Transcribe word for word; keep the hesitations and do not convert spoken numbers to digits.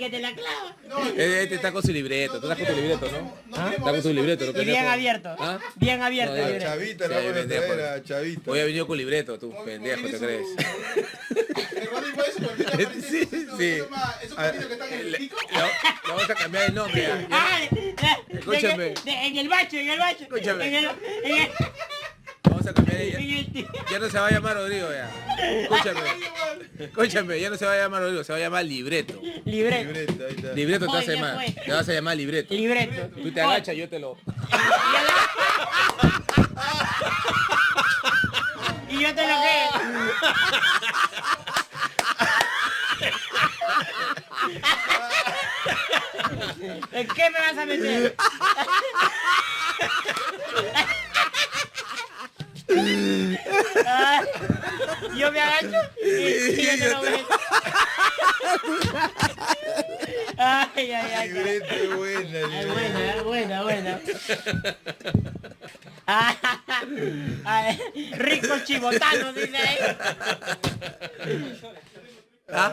que te la clava. No, este no, está con su libreto, no, tú estás con tu libreto, ¿no? no, ¿Ah? Está con su libreto. Y bien abierto, ¿ah? bien abierto. No, el chavita, la voy a traer, chavita. Hoy ha venido con libreto, tú, pendejo, ¿te crees? Sí, sí. ¿Esos patitos que están en el pico? Le vamos a cambiar el nombre. Escúchame. En el bacho, en el bacho. Escúchame. Vamos a cambiar ella. Ya no se va a llamar Rodrigo ya. Escúchame. Escúchame, ya no se va a llamar Rodrigo, se va a llamar Libreto. Libreto. Libreto, ahí está. Libreto te vas a llamar. Te vas a llamar Libreto. Libreto. Tú te agachas, yo te lo. Y yo te lo quedo. ¿En qué me vas a meter? Ah, yo me agacho y, y yo te lo meto. Ay, ay, ay. Librete buena, ay, buena, buena, buena. Ah, ay, rico chibotano, dice ahí. ¿Ah?